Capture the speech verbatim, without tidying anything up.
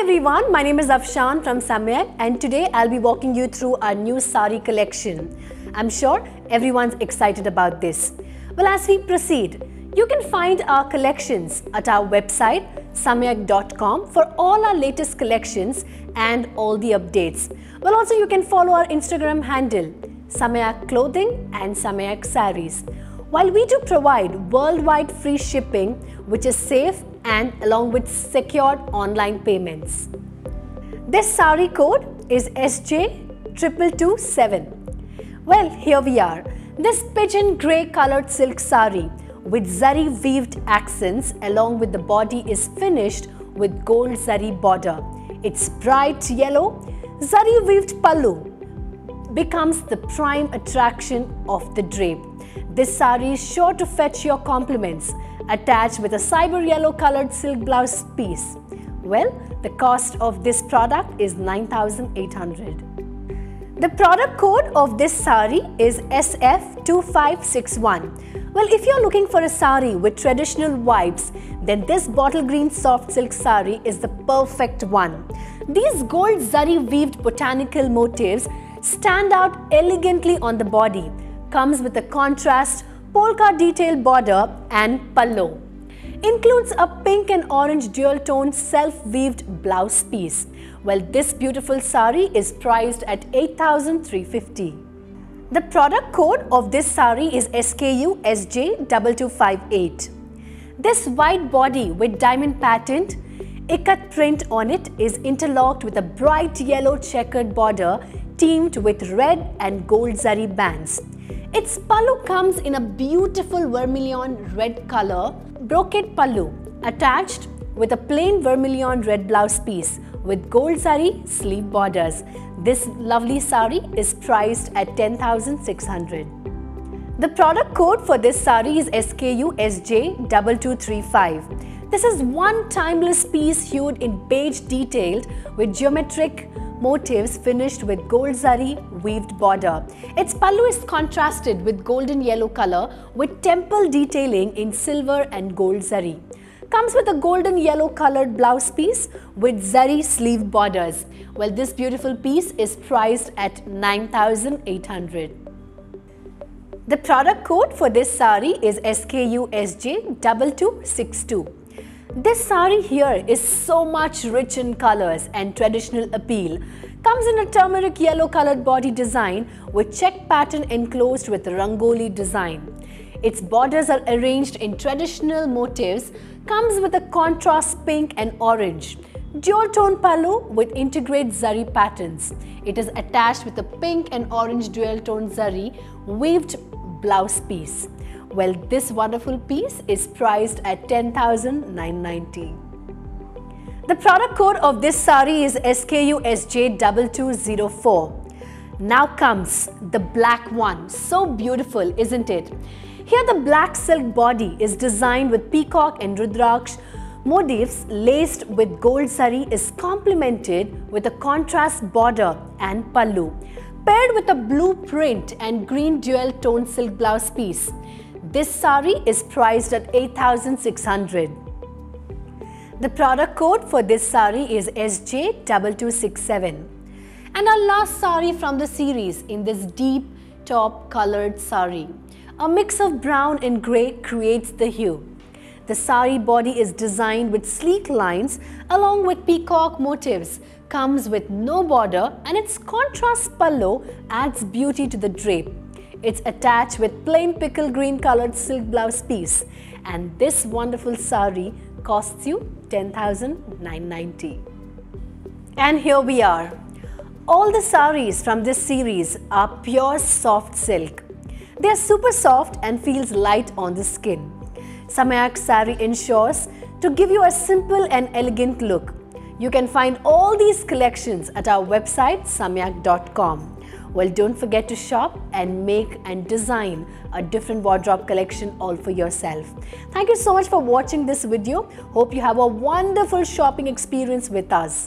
everyone, my name is Afshan from Samyakk and today I'll be walking you through our new sari collection. I'm sure everyone's excited about this. Well, as we proceed, you can find our collections at our website samyakk dot com for all our latest collections and all the updates. Well, also you can follow our Instagram handle Samyakk Clothing and Samyakk Sarees. While we do provide worldwide free shipping, which is safe and along with secured online payments. This sari code is S J two two two seven. Well, here we are. This pigeon grey coloured silk sari with zari weaved accents along with the body is finished with gold zari border. Its bright yellow zari weaved pallu becomes the prime attraction of the drape. This sari is sure to fetch your compliments, attached with a cyber yellow coloured silk blouse piece. Well, the cost of this product is nine thousand eight hundred. The product code of this sari is S F two five six one. Well, if you're looking for a sari with traditional vibes, then this bottle green soft silk sari is the perfect one. These gold zari weaved botanical motifs stand out elegantly on the body, comes with a contrast polka detail border and pallu. Includes a pink and orange dual tone self-weaved blouse piece. Well, this beautiful sari is priced at eight thousand three hundred fifty. The product code of this sari is S K U S J two two five eight. This white body with diamond patterned ikat print on it is interlocked with a bright yellow checkered border teamed with red and gold zari bands. Its pallu comes in a beautiful vermilion red color brocade pallu attached with a plain vermilion red blouse piece with gold sari sleeve borders. This lovely sari is priced at ten thousand six hundred. The product code for this sari is S K U S J two two three five. This is one timeless piece hued in beige detailed with geometric motifs finished with gold zari weaved border. Its pallu is contrasted with golden yellow color with temple detailing in silver and gold zari. Comes with a golden yellow colored blouse piece with zari sleeve borders. Well, this beautiful piece is priced at nine thousand eight hundred. The product code for this sari is S K U S J two two six two. This sari here is so much rich in colours and traditional appeal. Comes in a turmeric yellow coloured body design with check pattern enclosed with rangoli design. Its borders are arranged in traditional motifs. Comes with a contrast pink and orange. Dual tone pallu with integrate zari patterns. It is attached with a pink and orange dual tone zari weaved blouse piece. Well, this wonderful piece is priced at ten thousand nine hundred ninety. The product code of this sari is S K U S J two two zero four. Now comes the black one. So beautiful, isn't it? Here the black silk body is designed with peacock and rudraksh motifs laced with gold sari is complemented with a contrast border and pallu, paired with a blue print and green dual tone silk blouse piece. This sari is priced at eight thousand six hundred. The product code for this sari is S J two two six seven. And our last sari from the series in this deep top colored sari. A mix of brown and grey creates the hue. The sari body is designed with sleek lines along with peacock motifs, comes with no border, and its contrast pallu adds beauty to the drape. It's attached with plain pickle green coloured silk blouse piece, and this wonderful sari costs you ten thousand nine hundred ninety. And here we are. All the saris from this series are pure soft silk. They are super soft and feels light on the skin. Samyakk Sari ensures to give you a simple and elegant look. You can find all these collections at our website samyakk dot com. Well, don't forget to shop and make and design a different wardrobe collection all for yourself. Thank you so much for watching this video. Hope you have a wonderful shopping experience with us.